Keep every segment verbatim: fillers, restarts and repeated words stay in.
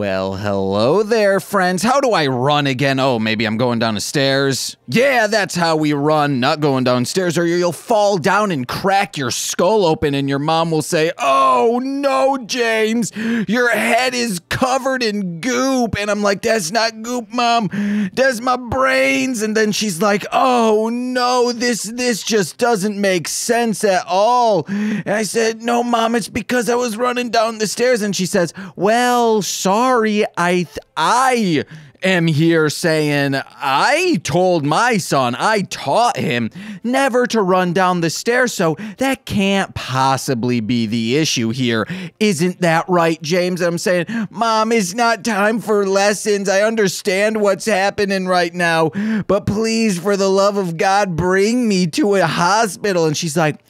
Well, hello there, friends. How do I run again? Oh, maybe I'm going down the stairs. Yeah, that's how we run, not going downstairs, or you'll fall down and crack your skull open and your mom will say, "Oh, no, James, your head is covered in goop." And I'm like, "That's not goop, Mom. That's my brains." And then she's like, "Oh, no, this, this just doesn't make sense at all." And I said, "No, Mom, it's because I was running down the stairs." And she says, "Well, sorry. Sorry, I th I am here saying I told my son, I taught him never to run down the stairs, so that can't possibly be the issue here. Isn't that right, James?" And I'm saying, "Mom, it's not time for lessons. I understand what's happening right now, but please, for the love of God, bring me to a hospital." And she's like,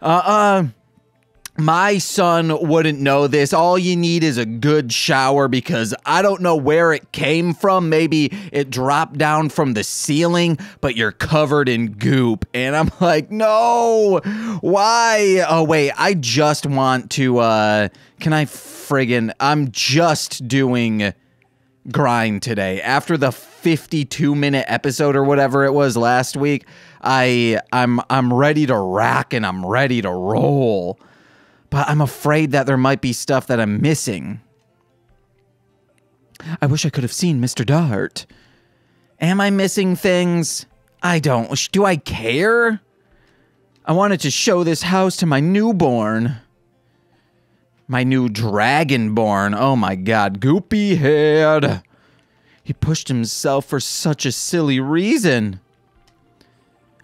uh-uh. "My son wouldn't know this. All you need is a good shower because I don't know where it came from. Maybe it dropped down from the ceiling, but you're covered in goop." And I'm like, "No, why?" Oh, wait, I just want to, uh, can I friggin', I'm just doing grind today. After the fifty-two minute episode or whatever it was last week, I, I'm, I'm ready to rock and I'm ready to roll. But I'm afraid that there might be stuff that I'm missing. I wish I could have seen Mister Dart. Am I missing things? I don't. Do I care? I wanted to show this house to my newborn. My new dragonborn. Oh my god, goopy head. He pushed himself for such a silly reason.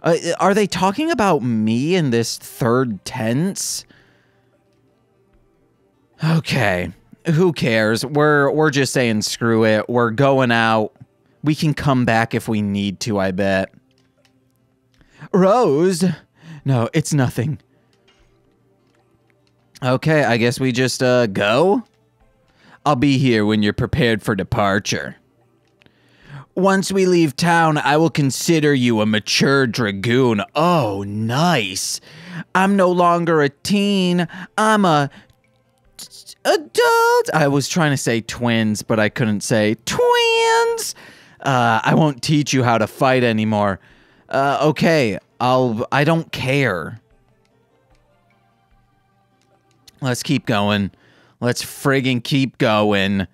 Uh, are they talking about me in this third tense? Okay, who cares? We're we're just saying screw it. We're going out. We can come back if we need to, I bet. Rose? No, it's nothing. Okay, I guess we just uh go? I'll be here when you're prepared for departure. Once we leave town, I will consider you a mature dragoon. Oh, nice. I'm no longer a teen. I'm a adult. I was trying to say twins, but I couldn't say twins. Uh, I won't teach you how to fight anymore. Uh, okay, I'll. I don't care. Let's keep going. Let's friggin' keep going.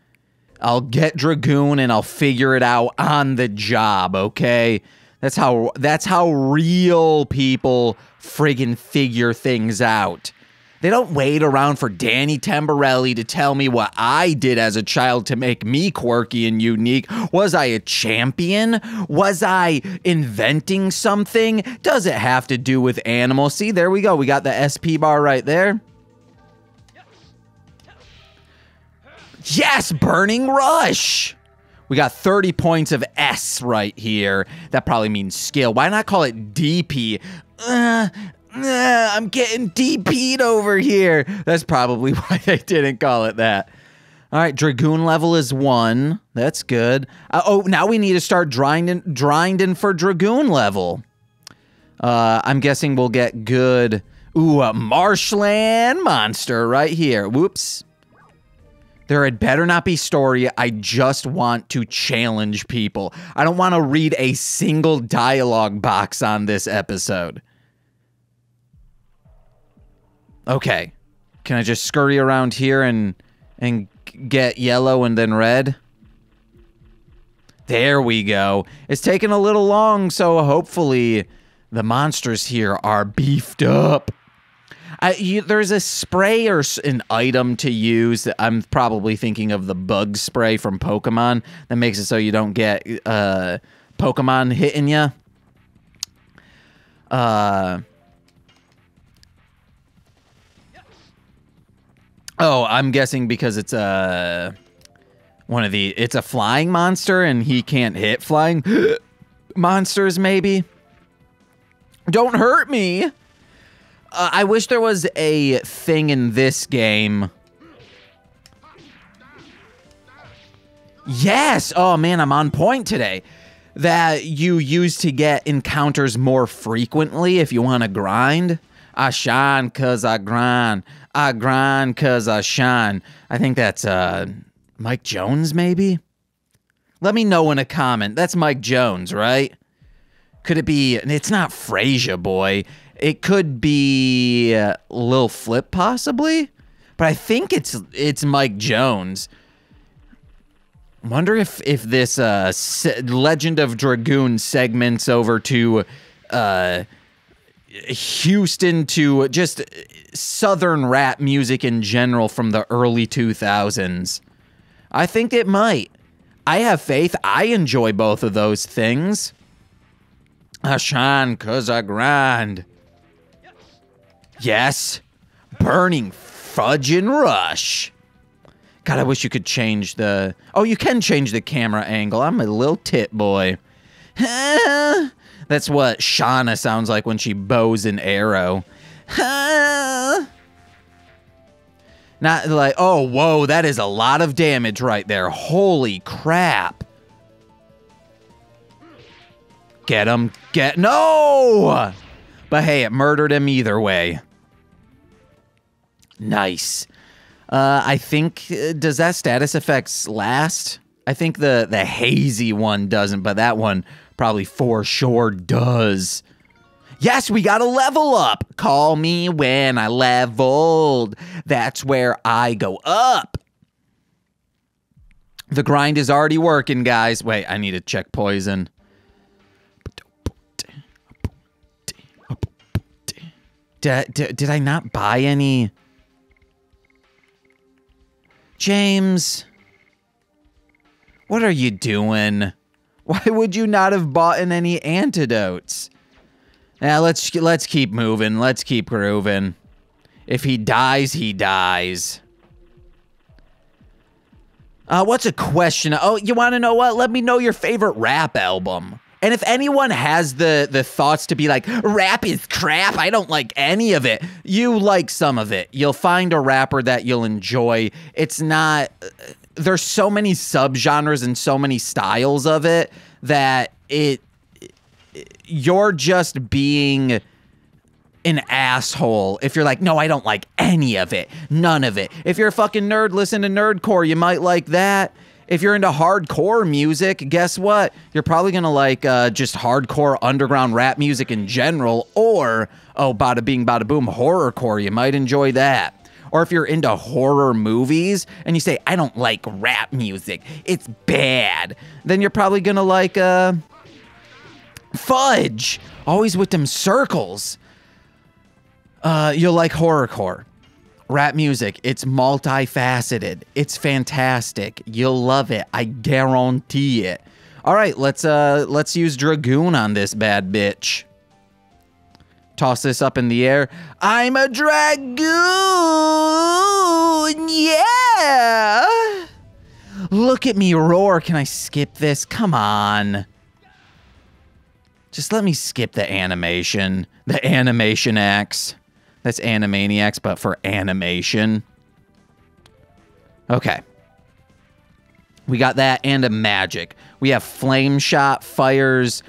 I'll get Dragoon and I'll figure it out on the job. Okay, that's how. That's how real people friggin' figure things out. They don't wait around for Danny Tamborelli to tell me what I did as a child to make me quirky and unique. Was I a champion? Was I inventing something? Does it have to do with animals? See, there we go. We got the S P bar right there. Yes, Burning Rush. We got thirty points of S right here. That probably means skill. Why not call it D P? Uh, I'm getting D P'd over here. That's probably why they didn't call it that. All right, Dragoon level is one. That's good. Uh, oh, now we need to start grinding, grinding for Dragoon level. Uh, I'm guessing we'll get good. Ooh, a marshland monster right here. Whoops. There had better not be story. I just want to challenge people. I don't want to read a single dialogue box on this episode. Okay, can I just scurry around here and and get yellow and then red? There we go. It's taking a little long, so hopefully the monsters here are beefed up. I, you, there's a spray or an item to use. That I'm probably thinking of the bug spray from Pokemon that makes it so you don't get uh, Pokemon hitting you. Uh... Oh, I'm guessing because it's a one of the it's a flying monster and he can't hit flying monsters. Maybe don't hurt me. Uh, I wish there was a thing in this game. Yes. Oh man, I'm on point today. That you use to get encounters more frequently if you want to grind. I shine 'cause I grind. I grind 'cause I shine. I think that's uh Mike Jones, maybe? Let me know in a comment. That's Mike Jones, right? Could it be... It's not Frasier Boy. It could be uh, Lil' Flip, possibly? But I think it's it's Mike Jones. Wonder if, if this uh, Legend of Dragoon segments over to... Uh, Houston to just Southern rap music in general from the early two thousands. I think it might. I have faith. I enjoy both of those things. I shine cause I grind. Yes. Burning Fudge and Rush. God, I wish you could change the... Oh, you can change the camera angle. I'm a little tit boy. That's what Shauna sounds like when she bows an arrow. Not like, oh, whoa, that is a lot of damage right there. Holy crap. Get him, get, no! But hey, it murdered him either way. Nice. Uh, I think, does that status effects last? I think the, the hazy one doesn't, but that one... probably for sure does. Yes, we got a level up. Call me when I leveled. That's where I go up. The grind is already working, guys. Wait, I need to check poison. Did, did, did I not buy any? James, what are you doing? Why would you not have bought in any antidotes? Now let's let's keep moving. Let's keep grooving. If he dies, he dies. Uh, what's a question? Oh, you want to know what? Let me know your favorite rap album. And if anyone has the the thoughts to be like, rap is crap, I don't like any of it. You like some of it. You'll find a rapper that you'll enjoy. It's not... There's so many subgenres and so many styles of it that it, it you're just being an asshole if you're like, no, I don't like any of it, none of it. If you're a fucking nerd, listen to nerdcore. You might like that. If you're into hardcore music, guess what? You're probably gonna like uh, just hardcore underground rap music in general, or oh, bada bing, bada boom, horrorcore. You might enjoy that. Or if you're into horror movies and you say, I don't like rap music, it's bad, then you're probably gonna like, uh, Fudge. Always with them circles. Uh, you'll like horrorcore. Rap music, it's multifaceted. It's fantastic. You'll love it. I guarantee it. All right, let's, uh, let's use Dragoon on this bad bitch. Toss this up in the air. I'm a dragoon! Yeah! Look at me roar. Can I skip this? Come on. Just let me skip the animation. The animation axe. That's Animaniacs, but for animation. Okay. We got that and a magic. We have flame shot, fires...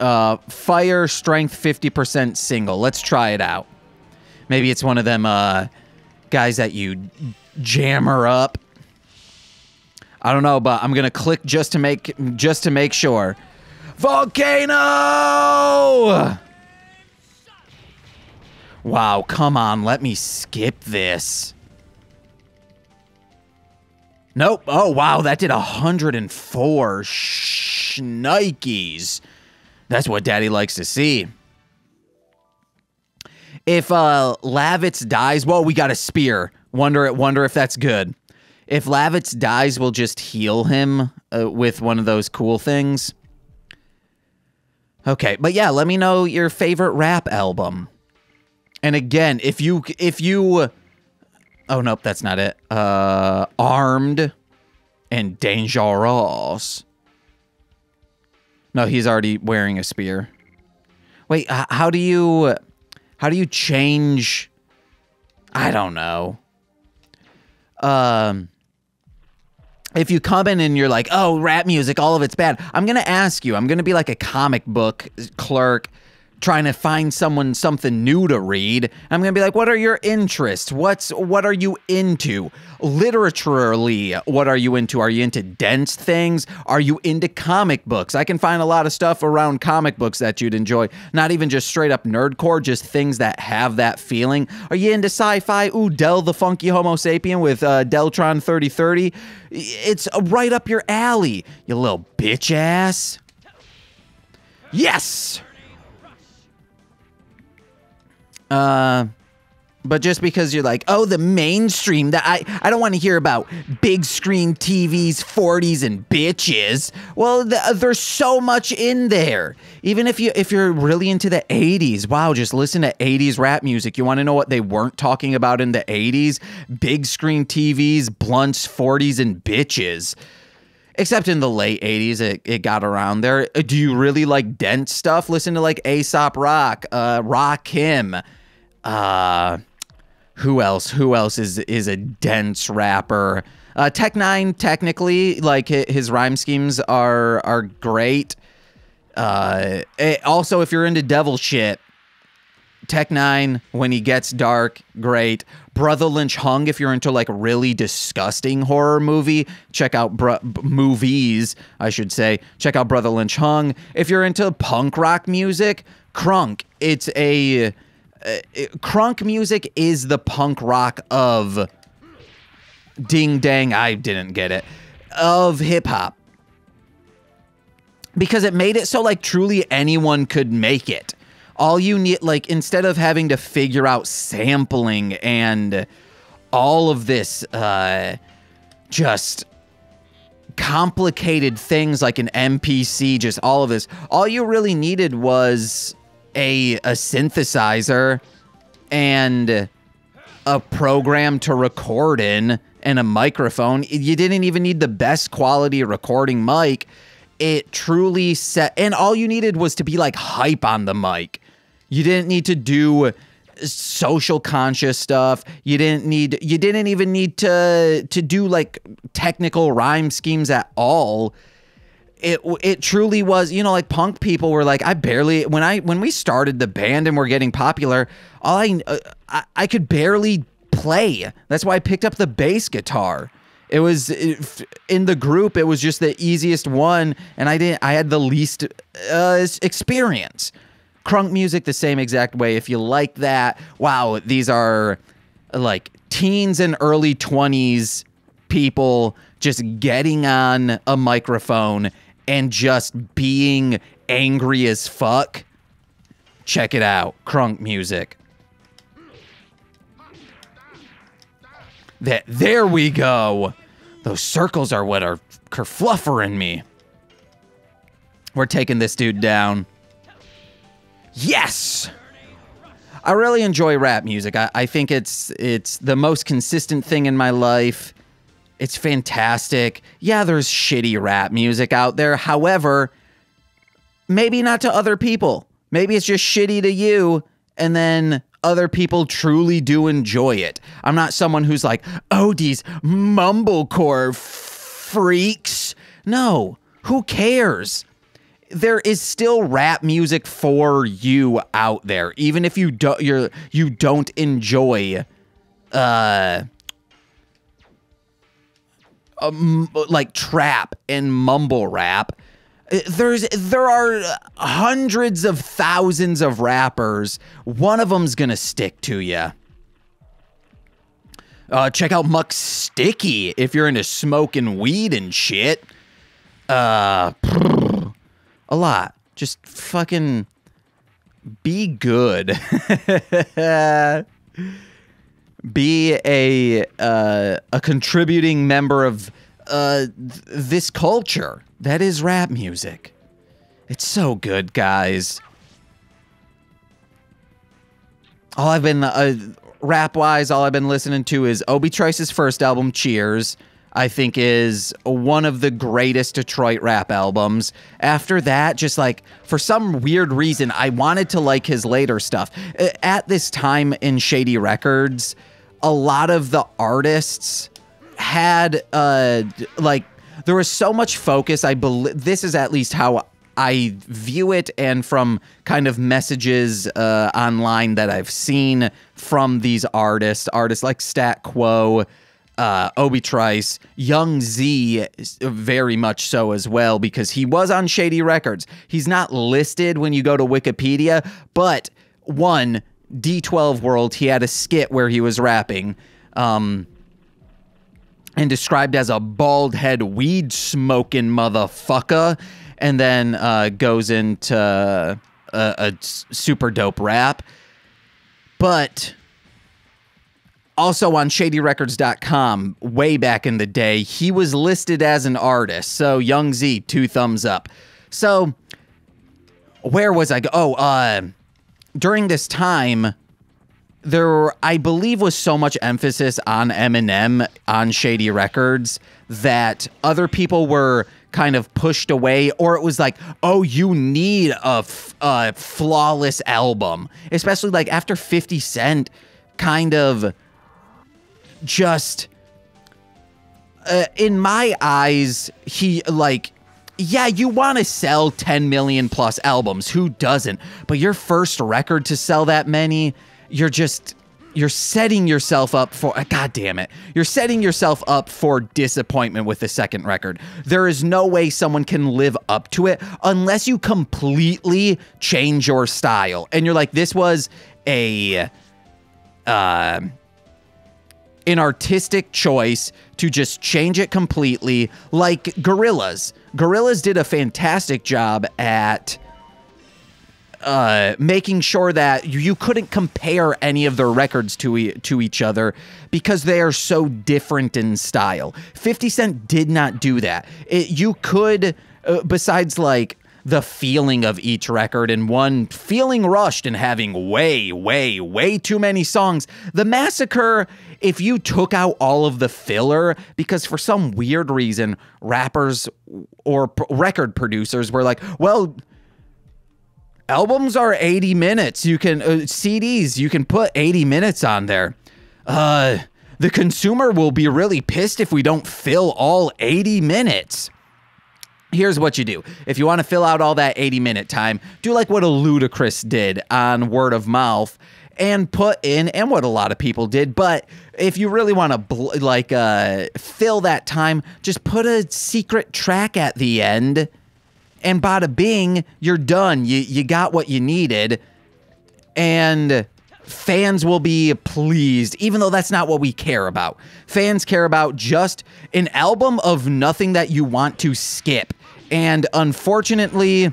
Uh, fire strength fifty percent single. Let's try it out. Maybe it's one of them uh, guys that you jammer up. I don't know, but I'm gonna click just to make just to make sure. Volcano! Wow, come on, let me skip this. Nope. Oh wow, that did one hundred and four shnikes. That's what Daddy likes to see. If uh, Lavitz dies... Whoa, we got a spear. Wonder wonder if that's good. If Lavitz dies, we'll just heal him uh, with one of those cool things. Okay, but yeah, let me know your favorite rap album. And again, if you... if you, oh, nope, that's not it. Uh, Armed and Dangerous. No, he's already wearing a spear. Wait, how do you... How do you change... I don't know. Um, if you come in and you're like, oh, rap music, all of it's bad. I'm going to ask you. I'm going to be like a comic book clerk trying to find someone something new to read. I'm going to be like, what are your interests? What's, what are you into? Literaturally, what are you into? Are you into dense things? Are you into comic books? I can find a lot of stuff around comic books that you'd enjoy. Not even just straight up nerdcore, just things that have that feeling. Are you into sci-fi? Ooh, Del the Funky Homo Sapien with uh, Deltron thirty thirty. It's right up your alley, you little bitch ass. Yes! Uh, but just because you're like, oh, the mainstream, that I, I don't want to hear about big screen T Vs, forties, and bitches. Well, the, there's so much in there. Even if, you, if you're really into the eighties, wow, just listen to eighties rap music. You want to know what they weren't talking about in the eighties? Big screen T Vs, blunts, forties, and bitches. Except in the late eighties, it, it got around there. Do you really like dense stuff? Listen to like Aesop Rock, uh, Rakim. Uh, who else? Who else is is a dense rapper? Uh, Tech N nine ne, technically, like his rhyme schemes are are great. Uh, it, also, if you're into devil shit, Tech N nine ne, when he gets dark, great. Brother Lynch Hung, if you're into like really disgusting horror movie, check out br movies, I should say. Check out Brother Lynch Hung. If you're into punk rock music, crunk. It's a uh, it, crunk music is the punk rock of ding dang. I didn't get it of hip hop, because it made it so like truly anyone could make it. All you need, like, instead of having to figure out sampling and all of this uh, just complicated things like an M P C, just all of this, all you really needed was a, a synthesizer and a program to record in and a microphone. You didn't even need the best quality recording mic. It truly set, and all you needed was to be, like, hype on the mic. You didn't need to do social conscious stuff. You didn't need you didn't even need to to do like technical rhyme schemes at all. It it truly was, you know, like punk people were like, I barely when I when we started the band and we're getting popular, all I uh, I, I could barely play. That's why I picked up the bass guitar. It was in the group. It was just the easiest one, and I didn't I had the least uh, experience. Crunk music the same exact way. If you like that, wow, these are like teens and early twenties people just getting on a microphone and just being angry as fuck. Check it out. Crunk music. That, there we go. Those circles are what are kerfluffering me. We're taking this dude down. Yes! I really enjoy rap music. I, I think it's it's the most consistent thing in my life. It's fantastic. Yeah, there's shitty rap music out there. However, maybe not to other people. Maybe it's just shitty to you, and then other people truly do enjoy it. I'm not someone who's like, oh, these mumblecore freaks. No, who cares? There is still rap music for you out there, even if you don't you're you don't enjoy uh um, like trap and mumble rap. There's there are hundreds of thousands of rappers. One of them's gonna stick to you. Uh, check out Muck Sticky if you're into smoking weed and shit. Uh, a lot. Just fucking be good. Be a uh, a contributing member of uh th this culture. That is rap music. It's so good, guys. All I've been, uh, rap-wise, all I've been listening to is Obie Trice's first album, Cheers, I think is one of the greatest Detroit rap albums. After that, just like, for some weird reason, I wanted to like his later stuff. At this time in Shady Records, a lot of the artists had, uh, like, there was so much focus, I believe, this is at least how I view it, and from kind of messages uh, online that I've seen from these artists, artists like Stat Quo, uh, Obie Trice, Young Z, very much so as well, because he was on Shady Records. He's not listed when you go to Wikipedia, but one, D twelve World, he had a skit where he was rapping, um... and described as a bald head weed smoking motherfucker, and then uh, goes into a, a super dope rap. But also on shady records dot com, way back in the day, he was listed as an artist. So Young Z, two thumbs up. So where was I? Go oh, uh, during this time, there, I believe, was so much emphasis on Eminem on Shady Records that other people were kind of pushed away, or it was like, oh, you need a, f a flawless album, especially like after fifty cent kind of just, uh, in my eyes, he like, yeah, you want to sell ten million plus albums. Who doesn't? But your first record to sell that many, you're just, you're setting yourself up for, God damn it. You're setting yourself up for disappointment with the second record. There is no way someone can live up to it unless you completely change your style. And you're like, this was a, uh, an artistic choice to just change it completely. Like Gorillaz. Gorillaz did a fantastic job at Uh, making sure that you couldn't compare any of their records to, e to each other because they are so different in style. fifty cent did not do that. It, you could, uh, besides like the feeling of each record and one feeling rushed and having way, way, way too many songs, The Massacre, if you took out all of the filler, because for some weird reason, rappers or p record producers were like, well, albums are eighty minutes. You can, uh, C Ds, you can put eighty minutes on there. Uh, the consumer will be really pissed if we don't fill all eighty minutes. Here's what you do. If you want to fill out all that eighty minute time, do like what a Ludacris did on Word of Mouth and put in, and what a lot of people did. But if you really want to bl like, uh, fill that time, just put a secret track at the end. And bada bing, you're done. You, you got what you needed. And fans will be pleased, even though that's not what we care about. Fans care about just an album of nothing that you want to skip. And unfortunately,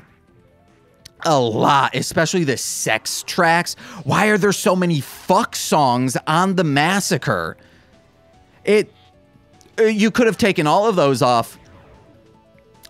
a lot, especially the sex tracks. Why are there so many fuck songs on The Massacre? It, you could have taken all of those off.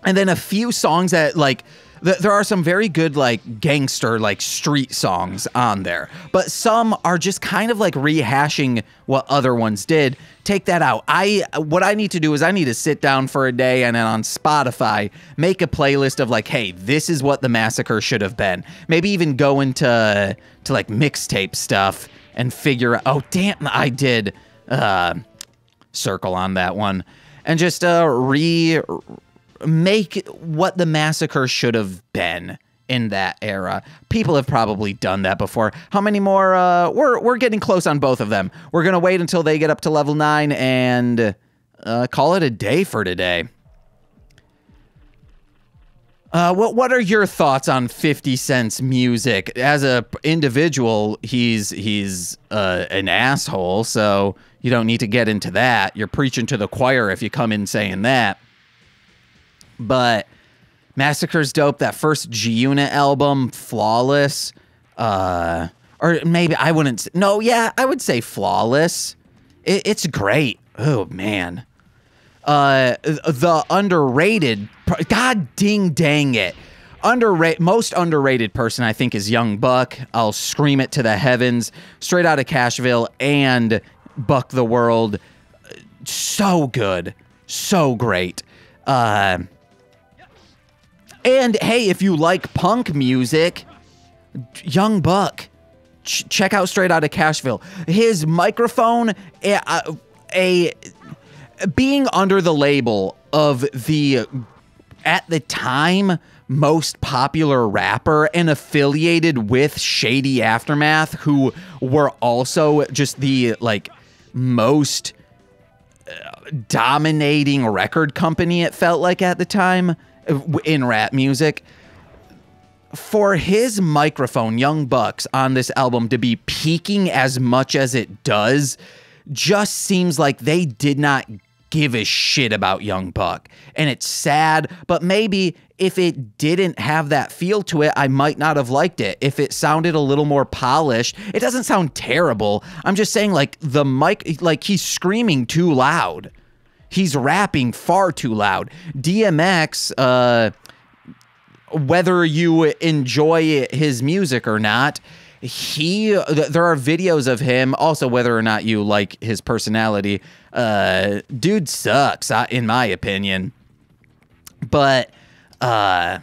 And then a few songs that, like, th there are some very good, like, gangster, like, street songs on there. But some are just kind of, like, rehashing what other ones did. Take that out. I What I need to do is I need to sit down for a day and then on Spotify make a playlist of, like, hey, this is what The Massacre should have been. Maybe even go into, to like, mixtape stuff and figure out, oh, damn, I did uh, circle on that one. And just uh, re... make what The Massacre should have been in that era. People have probably done that before. How many more? Uh, we're, we're getting close on both of them. We're going to wait until they get up to level nine and uh, call it a day for today. Uh, what, what are your thoughts on fifty cent's music? As a individual, he's, he's uh, an asshole, so you don't need to get into that. You're preaching to the choir if you come in saying that. But Massacre's dope. That first G unit album, flawless. Uh, or maybe I wouldn't. No, yeah, I would say flawless. It, it's great. Oh, man. Uh, the underrated. God ding dang it. Underrated, most underrated person, I think, is Young Buck. I'll scream it to the heavens. Straight Outta Cashville and Buck the World. So good. So great. Uh... And, hey, if you like punk music, Young Buck, ch check out Straight Outta Cashville. His microphone, a, a, being under the label of the at the time most popular rapper and affiliated with Shady Aftermath, who were also just the like most dominating record company, it felt like at the time, in rap music. For his microphone, Young Buck's, on this album to be peaking as much as it does, just seems like they did not give a shit about Young Buck. And it's sad, but maybe if it didn't have that feel to it, I might not have liked it. If it sounded a little more polished, it doesn't sound terrible. I'm just saying, like, the mic, like, he's screaming too loud. He's rapping far too loud. D M X, uh, whether you enjoy his music or not, he, there are videos of him, also whether or not you like his personality, uh, dude sucks, in my opinion. But, uh,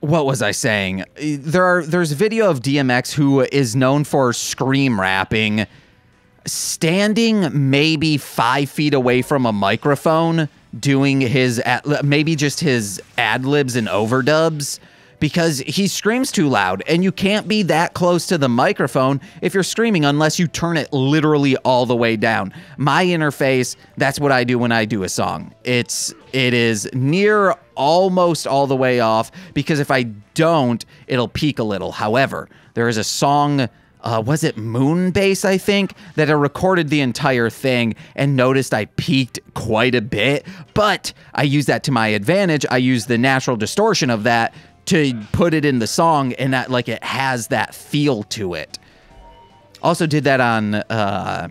what was I saying? There are, there's video of D M X, who is known for scream rapping, standing maybe five feet away from a microphone, doing his, ad maybe just his ad-libs and overdubs, because he screams too loud, and you can't be that close to the microphone if you're screaming unless you turn it literally all the way down. My interface, that's what I do when I do a song. It's, it is near almost all the way off, because if I don't, it'll peak a little. However, there is a song, uh, was it Moonbase, I think, that I recorded the entire thing and noticed I peaked quite a bit, but I used that to my advantage. I used the natural distortion of that to put it in the song, and that, like, it has that feel to it. Also did that on uh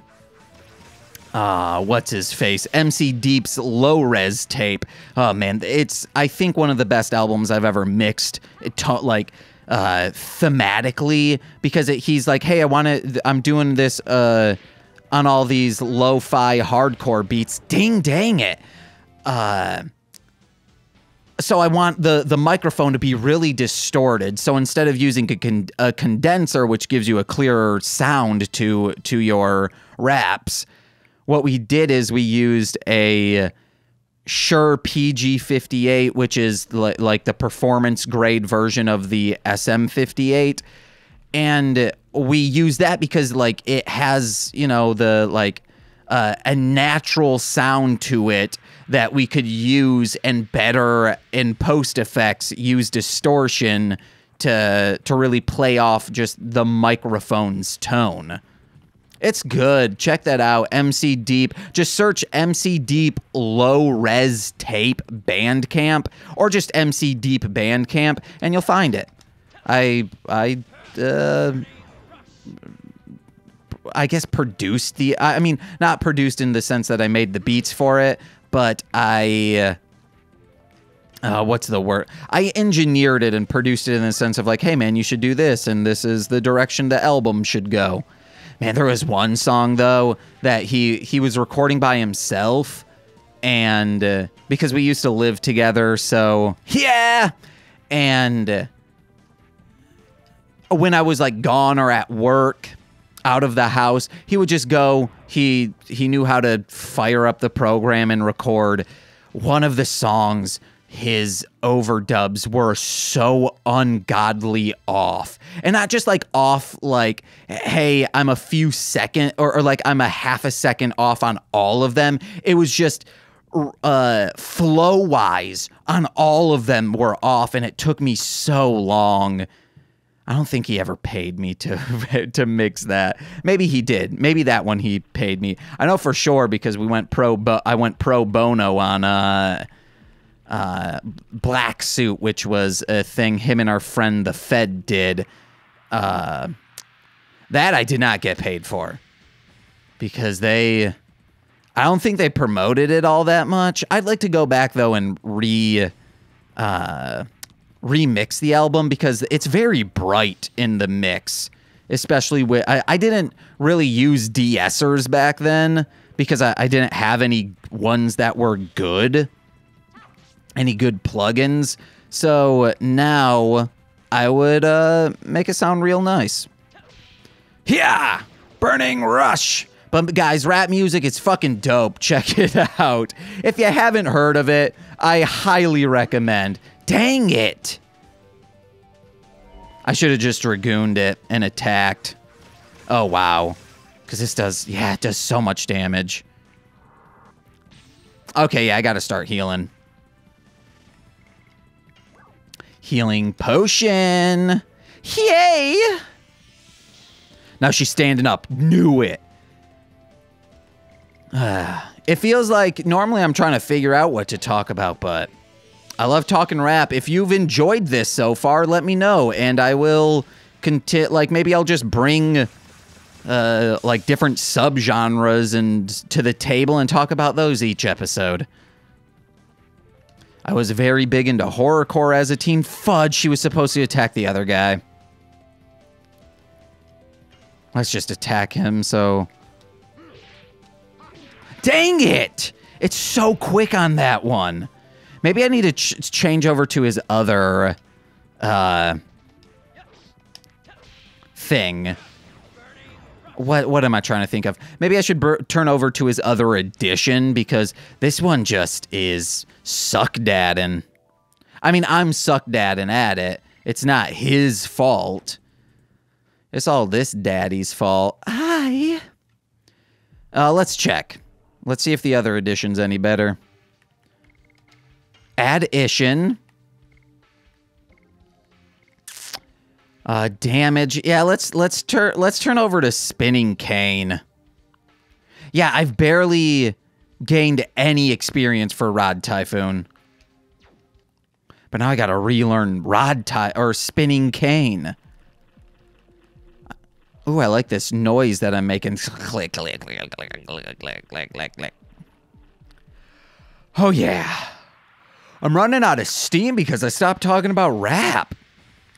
uh what's his face, M C Deep's Low-Res Tape. Oh man, it's, I think, one of the best albums I've ever mixed, it taught like uh thematically, because it, he's like, hey, I want to, I'm doing this uh on all these lo-fi hardcore beats, ding dang it, uh so I want the, the microphone to be really distorted. So instead of using a, con a condenser, which gives you a clearer sound to, to your raps, what we did is we used a Shure P G fifty-eight, which is li like the performance grade version of the S M fifty-eight. And we use that because, like, it has, you know, the, like, uh, a natural sound to it that we could use, and better in post effects use distortion to to really play off just the microphone's tone. It's good. Check that out. M C Deep. Just search M C Deep Low Res Tape Bandcamp, or just M C Deep Bandcamp, and you'll find it. I I uh, I guess produced the. I mean, not produced in the sense that I made the beats for it, but I, uh, what's the word? I engineered it and produced it in the sense of, like, hey man, you should do this, and this is the direction the album should go. Man, there was one song though that he, he was recording by himself, and uh, because we used to live together, so yeah. And uh, when I was, like, gone or at work, out of the house, he would just go, he he knew how to fire up the program and record. One of the songs, his overdubs were so ungodly off, and not just like off like, hey, I'm a few second or, or like I'm a half a second off on all of them. It was just uh flow wise on all of them were off, and it took me so long. I don't think he ever paid me to to mix that. Maybe he did. Maybe that one he paid me. I know for sure because we went pro. Bo I went pro bono on uh, uh, Black Suit, which was a thing him and our friend the Fed did. Uh, that I did not get paid for because they. I don't think they promoted it all that much. I'd like to go back though and re. Uh, remix the album because it's very bright in the mix, especially with I, I didn't really use de-essers back then because I, I didn't have any ones that were good, any good plugins. So now I would uh, make it sound real nice. Yeah, Burning Rush But guys, rap music is fucking dope. Check it out. If you haven't heard of it, I highly recommend. Dang it. I should have just dragooned it and attacked. Oh, wow. Because this does, yeah, it does so much damage. Okay, yeah, I got to start healing. Healing potion. Yay! Now she's standing up. Knew it. Uh, it feels like normally I'm trying to figure out what to talk about, but I love talking rap. If you've enjoyed this so far, let me know, and I will conti- like maybe I'll just bring uh, like different subgenres and to the table and talk about those each episode. I was very big into horrorcore as a teen. Fudge, she was supposed to attack the other guy. Let's just attack him, so... Dang it! It's so quick on that one. Maybe I need to ch change over to his other... Uh... thing. What, what am I trying to think of? Maybe I should turn over to his other edition, because this one just is... suckdaddin'. I mean, I'm suckdaddin' at it. It's not his fault. It's all this daddy's fault. Hi. Uh, let's check. Let's see if the other edition's any better. Addition. Uh, damage. Yeah, let's let's turn let's turn over to spinning cane. Yeah, I've barely gained any experience for Rod Typhoon. But now I gotta relearn Rod Ty- or Spinning Cane. Ooh, I like this noise that I'm making. Click, click, click, click, click, click, click, click, click. Oh yeah. I'm running out of steam because I stopped talking about rap.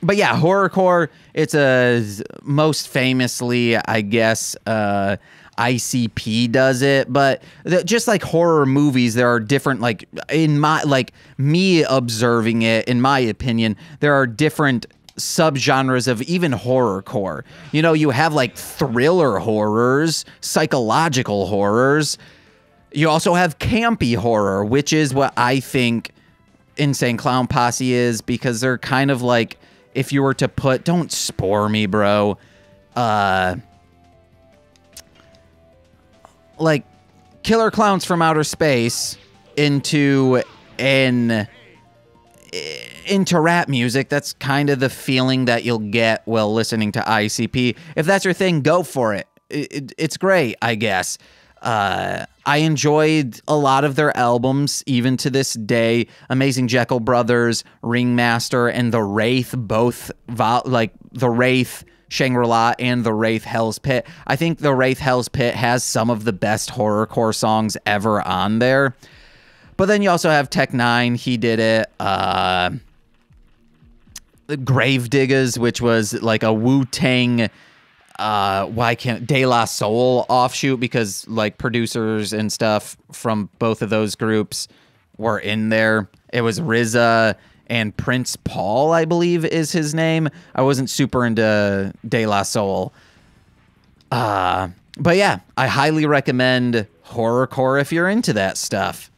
But yeah, horrorcore, it's a, most famously, I guess, uh, I C P does it, but just like horror movies, there are different, like, in my, like, me observing it, in my opinion, there are different subgenres of even horrorcore. You know, you have, like, thriller horrors, psychological horrors. You also have campy horror, which is what I think Insane Clown Posse is, because they're kind of like, if you were to put, don't spore me, bro, uh... like Killer Klowns from Outer Space into an into rap music. That's kind of the feeling that you'll get while listening to I C P. If that's your thing, go for it. it, it it's great, I guess. Uh, I enjoyed a lot of their albums, even to this day. Amazing Jekyll Brothers, Ringmaster, and The Wraith, both like The Wraith. Shangri-La and The Wraith Hell's Pit. I think The Wraith Hell's Pit has some of the best horrorcore songs ever on there. But then you also have Tech N nine ne. He did it. Uh, Grave Diggers, which was like a Wu-Tang. Uh, why can't De La Soul offshoot? Because like producers and stuff from both of those groups were in there. It was R Z A. And Prince Paul, I believe, is his name. I wasn't super into De La Soul. Uh, but yeah, I highly recommend horrorcore if you're into that stuff.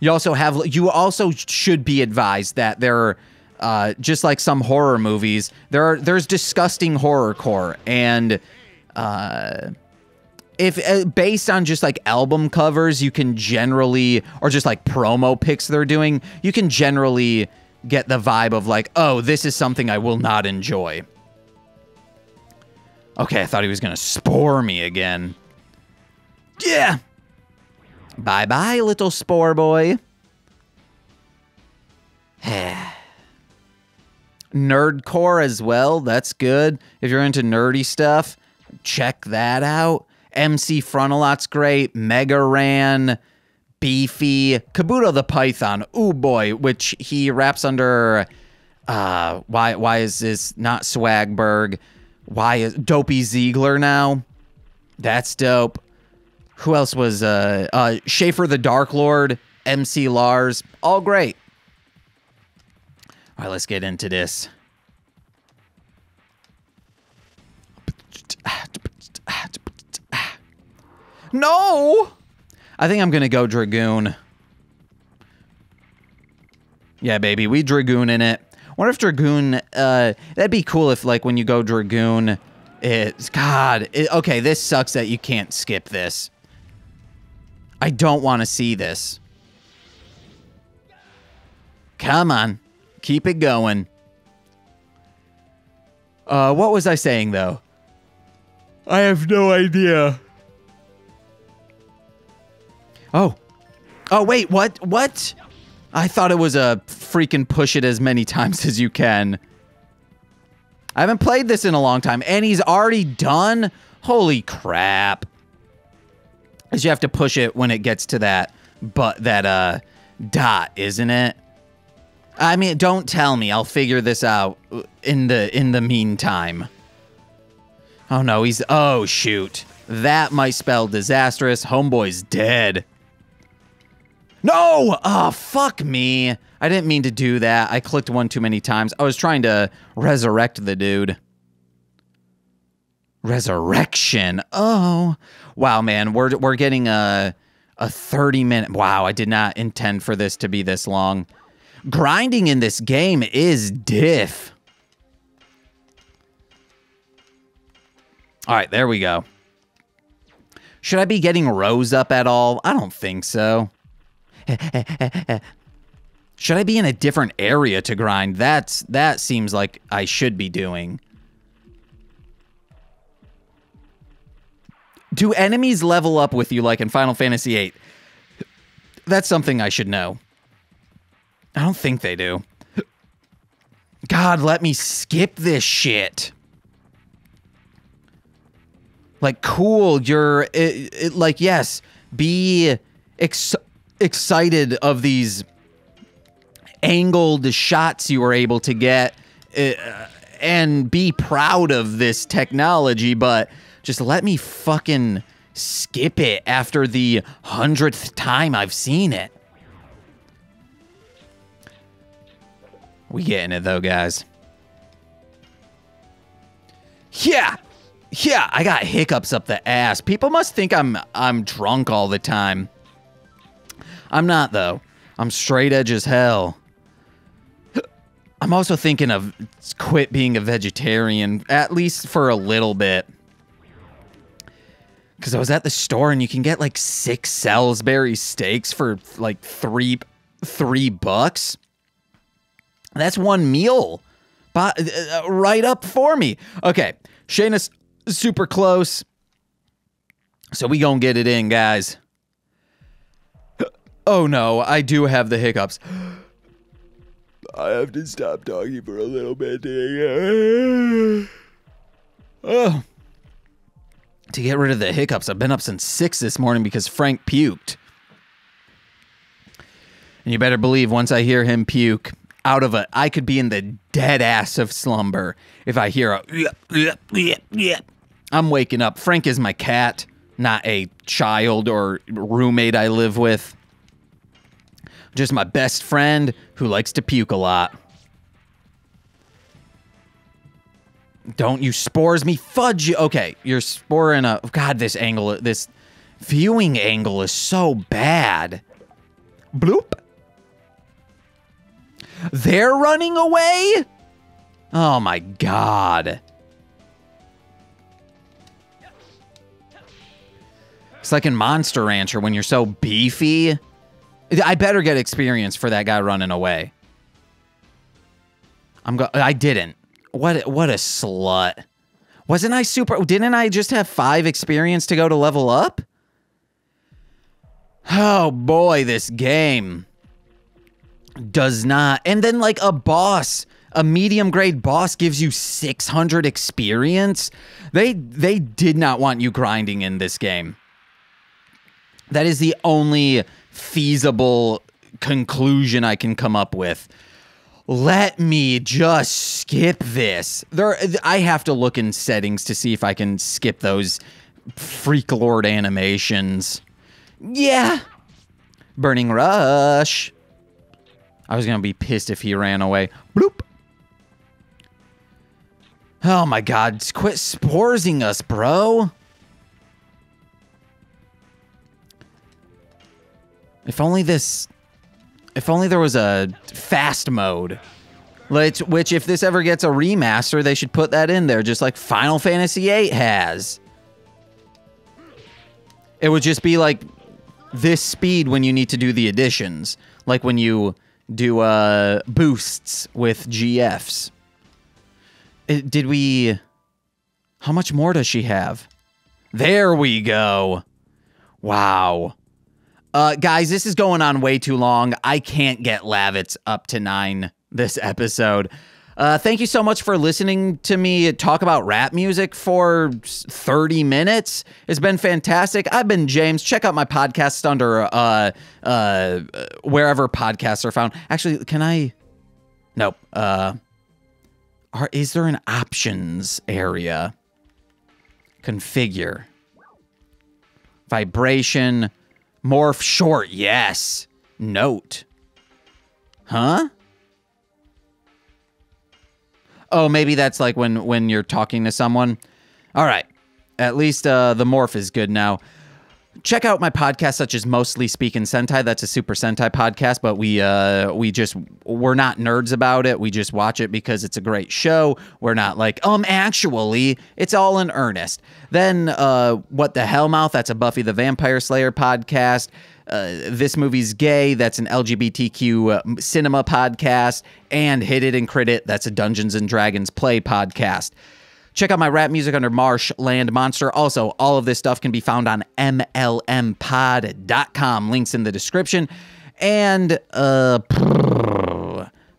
You also have, you also should be advised that there are, uh, just like some horror movies, there are, there's disgusting horrorcore. And uh, if uh, based on just like album covers, you can generally, or just like promo pics they're doing, you can generally get the vibe of like, oh, this is something I will not enjoy. Okay, I thought he was gonna spore me again. Yeah! Bye-bye, little spore boy. Nerdcore as well, that's good. If you're into nerdy stuff, check that out. M C Frontalot's great, Mega Ran... Beefy, Kabuto the Python, ooh boy, which he raps under, uh, why why is this not Swagberg? Why is Dopey Ziegler now? That's dope. Who else was, uh, uh, Schaefer the Dark Lord, M C Lars, all great. All right, let's get into this. No! I think I'm gonna go Dragoon. Yeah, baby, we Dragoon in it. Wonder if Dragoon, uh, that'd be cool if, like, when you go Dragoon, it's, God, it, okay, this sucks that you can't skip this. I don't want to see this. Come on, keep it going. Uh, what was I saying, though? I have no idea. Oh. Oh, wait, what? What? I thought it was a freaking push it as many times as you can. I haven't played this in a long time, and he's already done? Holy crap. Because you have to push it when it gets to that, but that uh, dot, isn't it? I mean, don't tell me. I'll figure this out in the, in the meantime. Oh, no, he's... Oh, shoot. That might spell disastrous. Homeboy's dead. No! Oh, fuck me. I didn't mean to do that. I clicked one too many times. I was trying to resurrect the dude. Resurrection. Oh. Wow, man. We're, we're getting a, a thirty minute... Wow, I did not intend for this to be this long. Grinding in this game is diff. All right, there we go. Should I be getting Rose up at all? I don't think so. Should I be in a different area to grind? That's that seems like I should be doing. Do enemies level up with you like in Final Fantasy eight? That's something I should know. I don't think they do. God, let me skip this shit. Like, cool, you're... It, it, like, yes, be... Ex excited of these angled shots you were able to get uh, and be proud of this technology, but just let me fucking skip it after the hundredth time I've seen it. We getting it though, guys. Yeah, yeah, I got hiccups up the ass. People must think I'm I'm drunk all the time. I'm not, though. I'm straight edge as hell. I'm also thinking of quit being a vegetarian, at least for a little bit. Because I was at the store, and you can get, like, six Salisbury steaks for, like, three, three bucks. That's one meal. But, uh, right up for me. Okay. Shayna's super close. So we gonna get it in, guys. Oh no, I do have the hiccups. I have to stop talking for a little bit to, oh. to get rid of the hiccups. I've been up since six this morning because Frank puked. And you better believe once I hear him puke out of a... I could be in the dead ass of slumber if I hear a... I'm waking up. Frank is my cat, not a child or roommate I live with. Just my best friend who likes to puke a lot. Don't you spores me fudge you. Okay, you're sporing a... God, this angle, this viewing angle is so bad. Bloop. They're running away? Oh my God. It's like in Monster Rancher when you're so beefy. I better get experience for that guy running away. I'm go I didn't. What what a slut. Wasn't I super didn't I just have five experience to go to level up? Oh boy, this game does not. And then like a boss, a medium grade boss gives you six hundred experience. They they did not want you grinding in this game. That is the only feasible conclusion I can come up with. Let me just skip this. There, I have to look in settings to see if I can skip those Freak Lord animations. Yeah. Burning Rush. I was going to be pissed if he ran away. Bloop. Oh my God. Quit sporsing us, bro. If only this... If only there was a fast mode. Which, which, if this ever gets a remaster, they should put that in there, just like Final Fantasy eight has. It would just be like this speed when you need to do the additions. Like when you do uh, boosts with G Fs. It, did we... How much more does she have? There we go. Wow. Uh, guys, this is going on way too long. I can't get Lavitz up to nine this episode. Uh, thank you so much for listening to me talk about rap music for thirty minutes. It's been fantastic. I've been James. Check out my podcast under uh, uh, wherever podcasts are found. Actually, can I? Nope. Uh, are, is there an options area? Configure. Vibration. Morph short, yes. Note. Huh? Oh, maybe that's like when, when you're talking to someone. All right. At least uh, the morph is good now. Check out my podcasts such as Mostly Speaking Sentai. That's a Super Sentai podcast, but we uh, we just, we're not nerds about it. We just watch it because it's a great show. We're not like, um, actually, it's all in earnest. Then uh, What the Hellmouth, that's a Buffy the Vampire Slayer podcast. Uh, This Movie's Gay, that's an L G B T Q uh, cinema podcast. And Hit It and Crit It, that's a Dungeons and Dragons play podcast. Check out my rap music under Marsh Land Monster. Also, all of this stuff can be found on M L M pod dot com. Links in the description. And uh,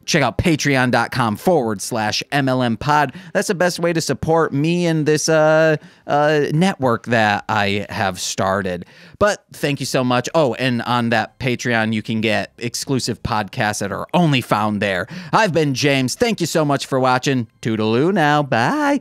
check out patreon dot com forward slash M L M pod. That's the best way to support me and this uh, uh, network that I have started. But thank you so much. Oh, and on that Patreon, you can get exclusive podcasts that are only found there. I've been James. Thank you so much for watching. Toodaloo now. Bye.